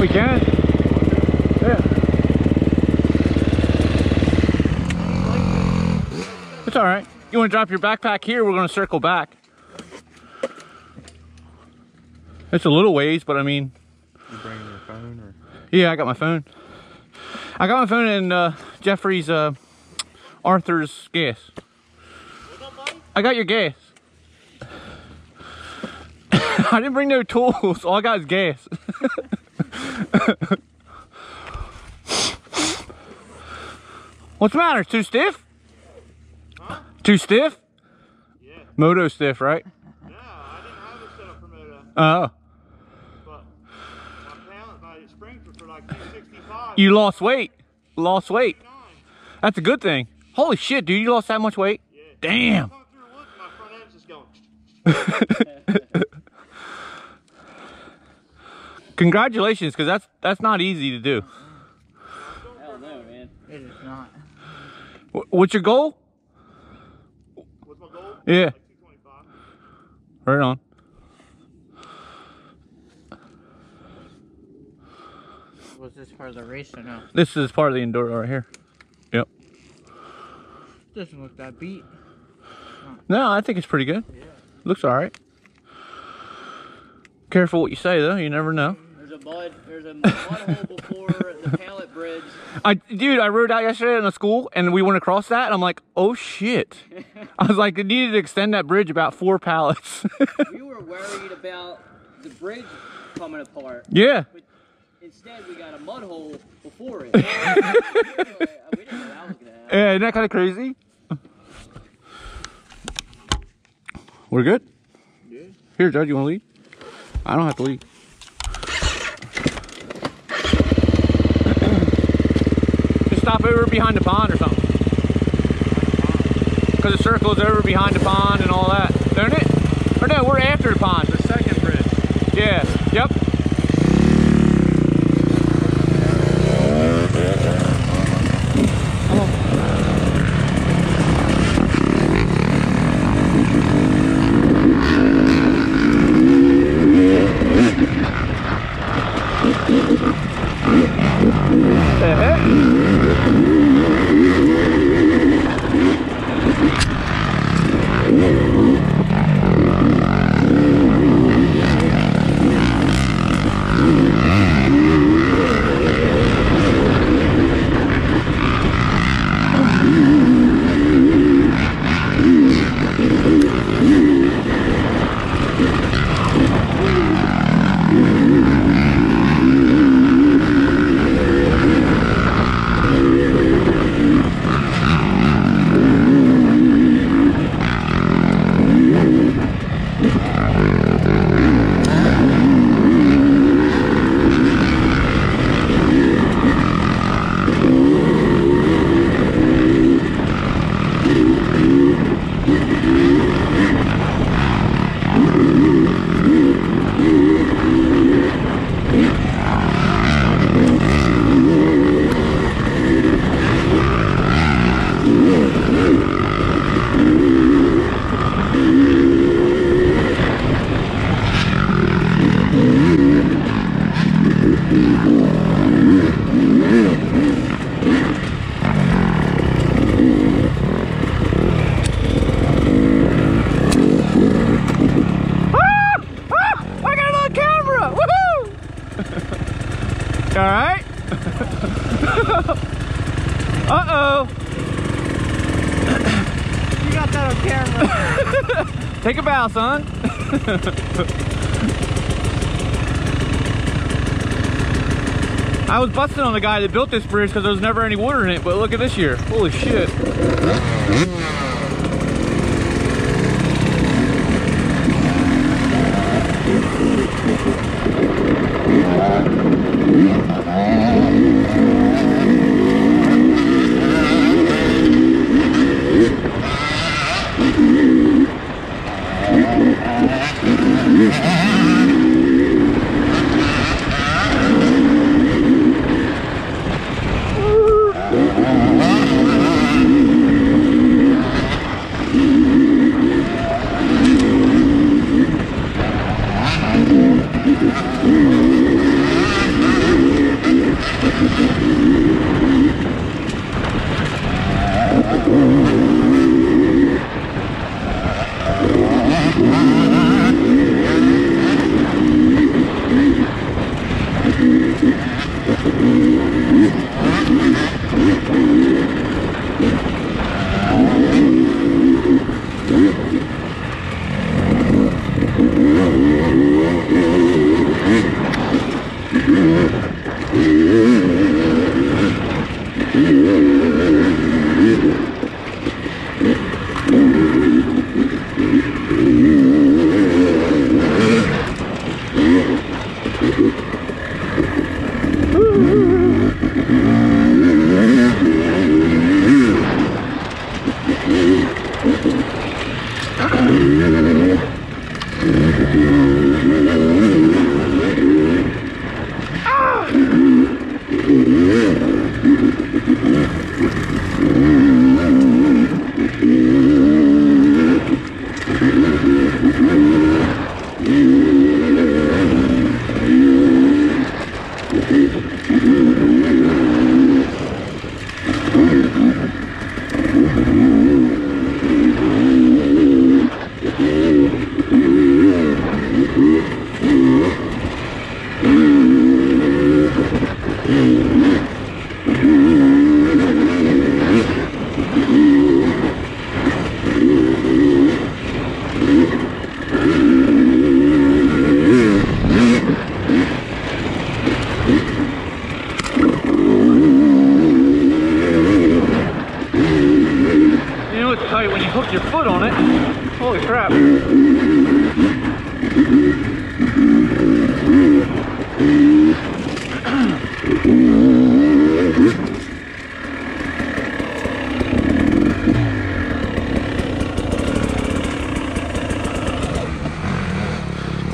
We can. Yeah. It's all right. You want to drop your backpack here? We're going to circle back. It's a little ways, but I mean. You bringing your phone or? Yeah, I got my phone. I got my phone and Jeffrey's, Arthur's gas. What's up, buddy? I got your gas. I didn't bring no tools. All I got is gas. What's the matter? Too stiff? Huh? Too stiff? Yeah. Moto stiff, right? No, I didn't have it set up for moto. Oh. But my springs were for like 265. You lost weight. Lost weight. That's a good thing. Holy shit, dude! You lost that much weight? Yeah. Damn. Congratulations, because that's not easy to do. Hell no, man. It is not. What's your goal? What's my goal? Yeah. Like 225. Right on. Was this part of the race or no? This is part of the Enduro right here. Yep. Doesn't look that beat. Huh. No, I think it's pretty good. Yeah. Looks alright. Careful what you say though, you never know. There's a mud hole before the pallet bridge. Dude, I rode out yesterday in a school and we went across that and I'm like, oh shit. I was like, it needed to extend that bridge about 4 pallets. We were worried about the bridge coming apart. Yeah. But instead we got a mud hole before it. We didn't know that was gonna happen. Yeah, isn't that kind of crazy? We're good? Yeah. Here, Judge, you wanna lead? I don't have to leave. Just stop over behind the pond or something. Because the circle's over behind the pond and all that, don't it? Or no, we're after the pond. The second bridge. Yeah, yep. Take a bow, son. I was busting on the guy that built this bridge because there was never any water in it, but look at this year. Holy shit. I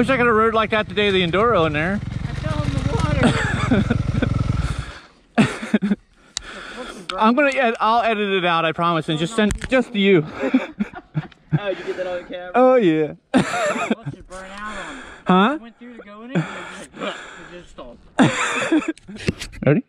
wish I could have rode like that the day of the enduro in there. I fell in the water. I'm gonna, I'll edit it out, I promise, and just send just to you. Oh, you get that on the camera? Oh yeah. Oh, what's it burn out on? Huh? It went through to go in it, and it just stalled. Ready?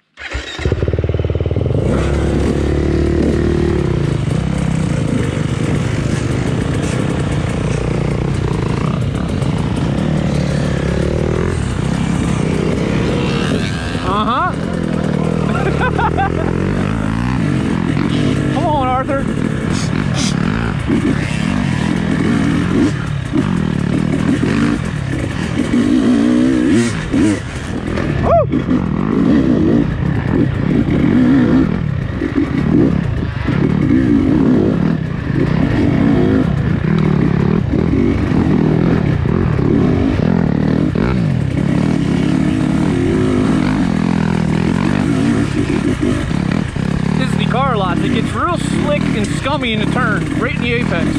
In the turn, right in the apex,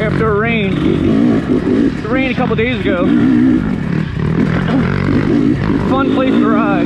after it rained. It rained a couple days ago. Fun place to ride.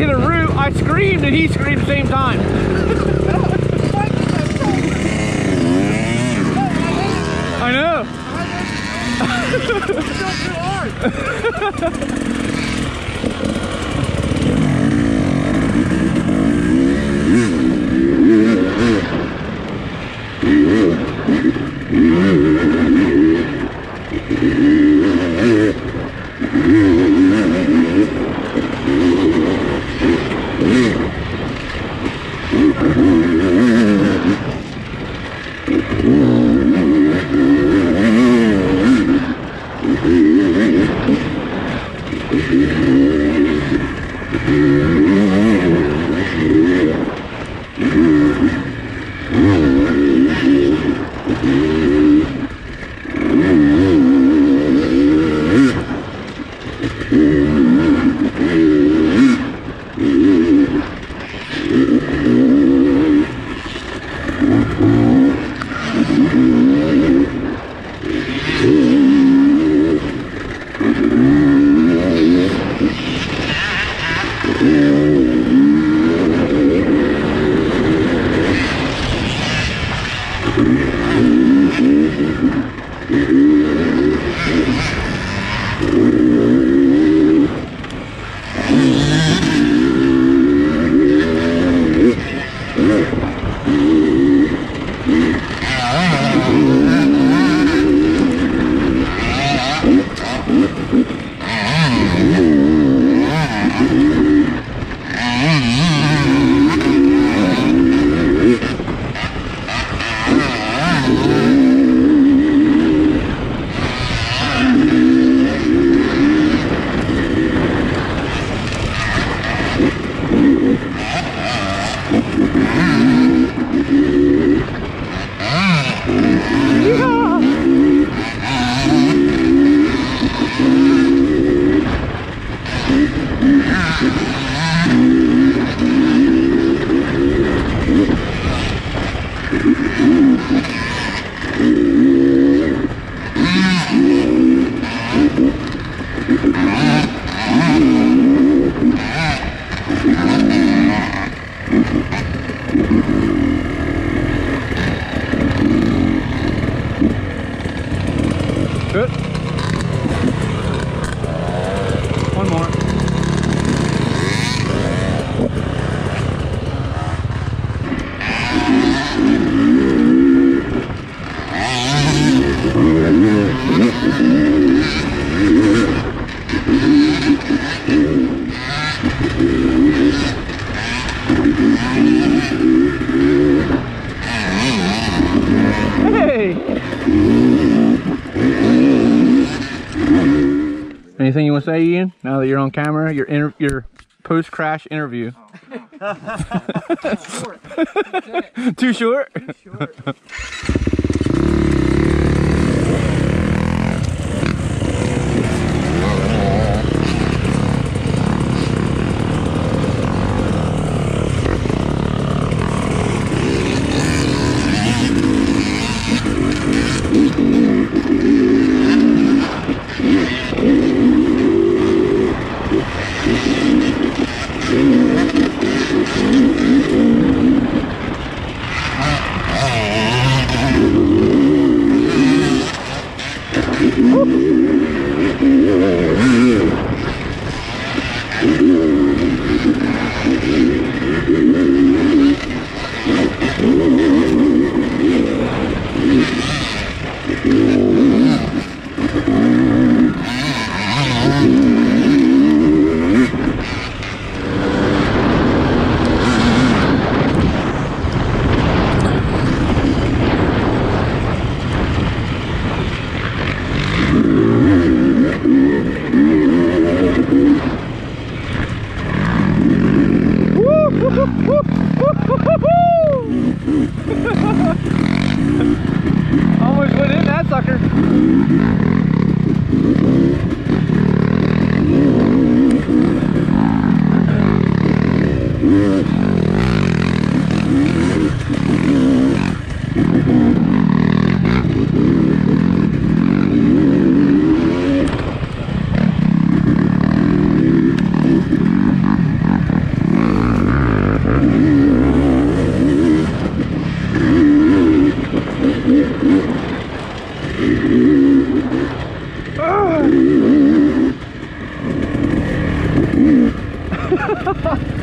hit a root, I screamed and he screamed at the same time. I know. Anything you want to say, Ian? Now that you're on camera, your post-crash interview. Oh, no. Too short. Too short.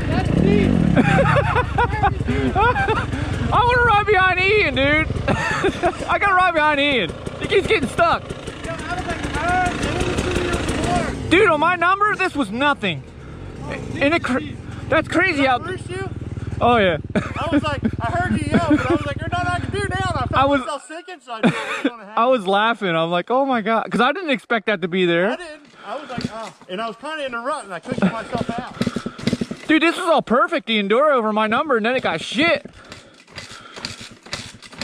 That's deep. I want to ride behind Ian, dude. I gotta ride behind Ian. He keeps getting stuck. Yo, I was like, dude, on my number, this was nothing. Oh, and it that's crazy out there. Oh yeah. I was like, I heard you yell, but I was like, you're not on your dude now. And I was myself sick inside. So I was laughing. I'm like, oh my god, because I didn't expect that to be there. I didn't. I was like, oh, and I was kind of in a rut, and I cushioned myself out. Dude, this was all perfect. The Enduro over my number, and then it got shit.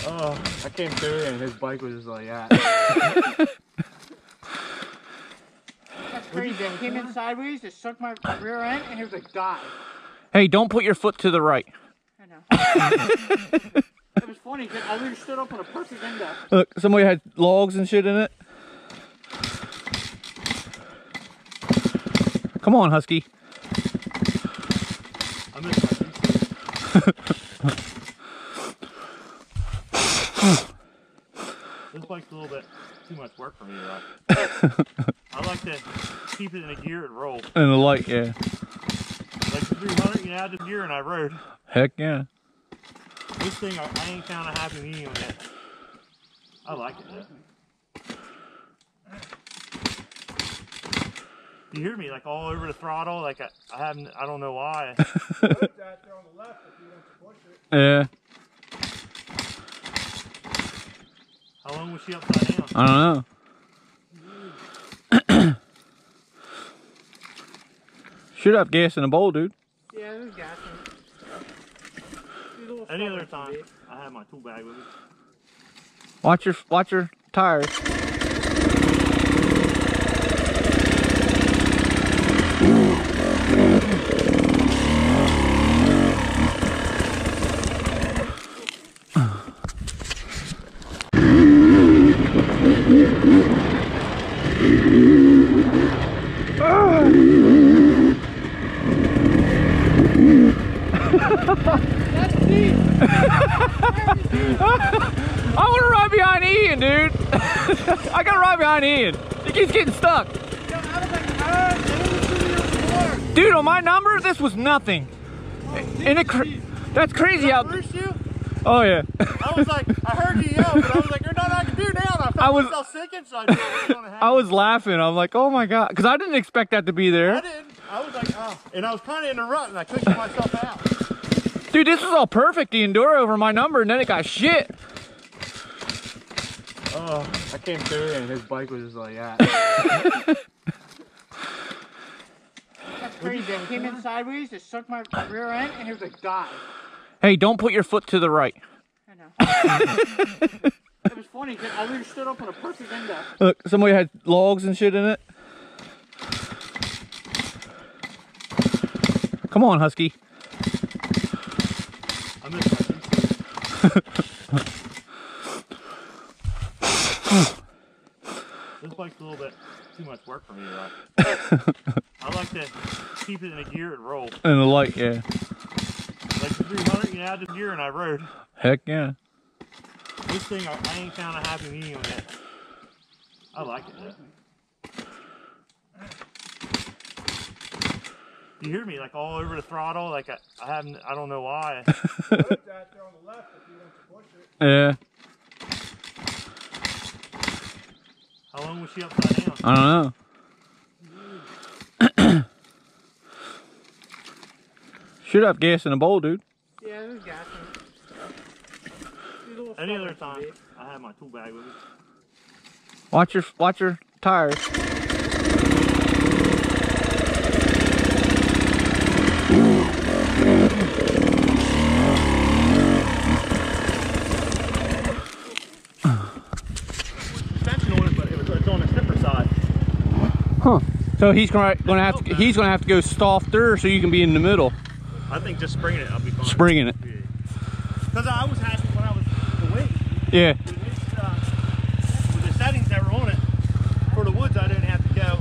Oh, I came through, and his bike was just like that. That's crazy. I came in sideways, just sunk my rear end, and he was like, die. Hey, don't put your foot to the right. I know. It was funny, because I literally stood up on a perfect window. Look, somebody had logs and shit in it. Come on, Husky. I'm in This bike's a little bit too much work for me to ride. I like to keep it in a gear and roll. And the light, yeah. Like the 300, you know, I did gear and I rode. Heck yeah. This thing, I ain't kind of happy medium yet. I like it though. You hear me like all over the throttle, like I haven't, I don't know why. Yeah. How long was she upside down? I don't know. Should have gas in a bowl, dude. Yeah, there's gas in it. Any other time, I have my tool bag with me. Watch your tires. That's deep. I want to ride behind Ian, dude. I gotta ride behind Ian. He keeps getting stuck. Yo, I was like, dude, on my number, this was nothing. Oh, and it that's crazy out there. Oh yeah. I was like, I heard you yell, but I was like, you're not on your dude now. And I felt myself sick inside. So I was laughing. I'm like, oh my god, because I didn't expect that to be there. I didn't. I was like, oh, and I was kind of in a rut, and I cushioned myself out. Dude, this was all perfect, the Enduro over my number, and then it got shit. Oh, I came through and his bike was just like that. That's crazy. I came in sideways, just sunk my rear end, and he was like, die. Hey, don't put your foot to the right. I know. It was funny, because I literally stood up on a perfect window. Look, somebody had logs and shit in it. Come on, Husky. This bike's a little bit too much work for me to ride. I like to keep it in a gear and roll. And the light, yeah. Like the 300, you know, I did gear and I rode. Heck yeah. This thing, I ain't kind of happy medium yet. I like it though. You hear me like all over the throttle, like I haven't, I don't know why. Yeah. How long was she upside down? I don't know. Should have gas in a bowl, dude. Yeah, there's gas in it. Any other time, I have my tool bag with me. Watch your tires. Huh. So he's gonna have to go softer so you can be in the middle. I think just springing it, I'll be fine. Springing it. Because I was happy when I was away. Yeah. With the settings that were on it, for the woods I didn't have to go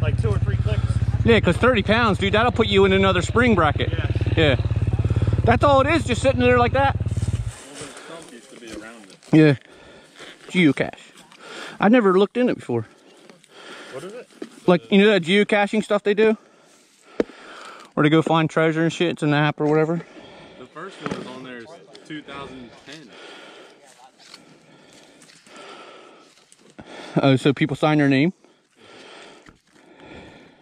like 2 or 3 clicks. Yeah, because 30 pounds, dude, that'll put you in another spring bracket. Yeah. Yeah. That's all it is, just sitting there like that. Well, the used to be around it. Yeah. Geocache. I never looked in it before. What is it? Like, you know that geocaching stuff they do? Where they go find treasure and shit, it's an app or whatever. The first one was on there is 2010. Oh, so people sign their name?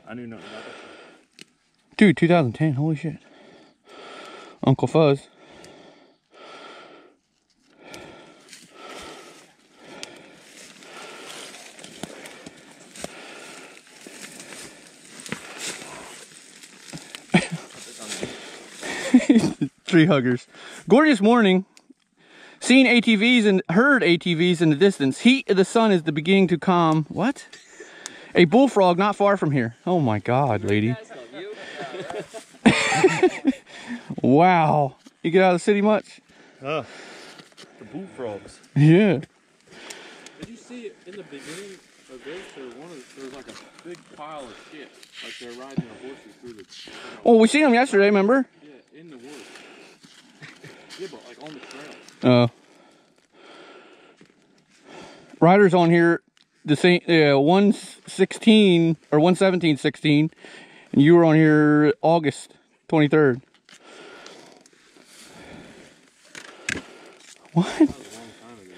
I knew nothing about that. Dude, 2010, holy shit. Uncle Fuzz. Tree huggers. Gorgeous morning. Seen ATVs and heard ATVs in the distance. Heat of the sun is the beginning to calm. What? A bullfrog not far from here. Oh my God, lady. Wow. You get out of the city much? The bullfrogs. Yeah. Did you see it in the beginning of this? There was like a big pile of shit. Like they're riding their horses through the... Oh, we seen them yesterday, remember? Yeah, in the woods. Yeah, but like on the trail. Riders on here, the same 1/16 or 1/17/16, and you were on here August 23rd. What? That was a long time ago.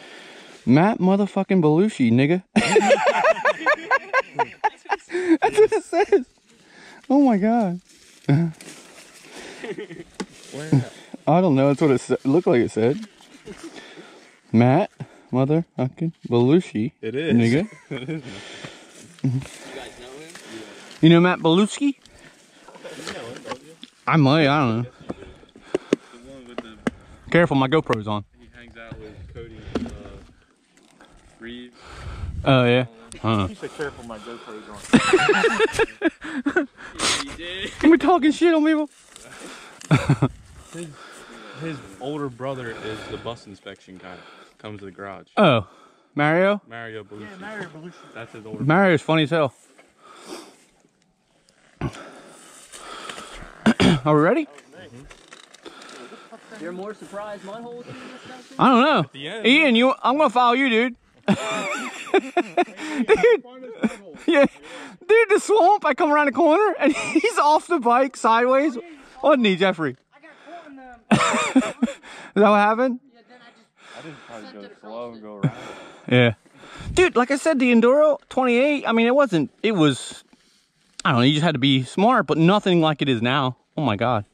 Matt motherfucking Belucci, nigga. That's what it says. Oh my God. Where's that? I don't know. That's what it looked like it said. Matt, motherfucking Belucci. It is. Nigga. It is. You guys know him? Yeah. You know Matt Belucci? You know him, don't you? I might. I don't know. The one with the... Careful, my GoPro's on. He hangs out with Cody Reeves. Oh, yeah. He said, careful, my GoPro's on. Yeah, he did. We're talking shit on people. His older brother is the bus inspection guy. Comes to the garage. Oh, Mario? Mario Belucci. Yeah, Mario Belucci. That's his older brother. Mario's funny as hell. Are we ready? You're more surprised my whole thing is I don't know. At the end, Ian, I'm gonna follow you, dude. Dude. Yeah. Dude, the swamp, I come around the corner and he's off the bike sideways. Oh, knee, Jeffrey. Is that what happened? Yeah, then I didn't probably go slow and go around it. Yeah. Dude, like I said, the Enduro 28, I mean, it was, I don't know, you just had to be smart, but nothing like it is now. Oh my God.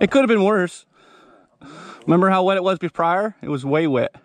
It could have been worse. Remember how wet it was prior? It was way wet.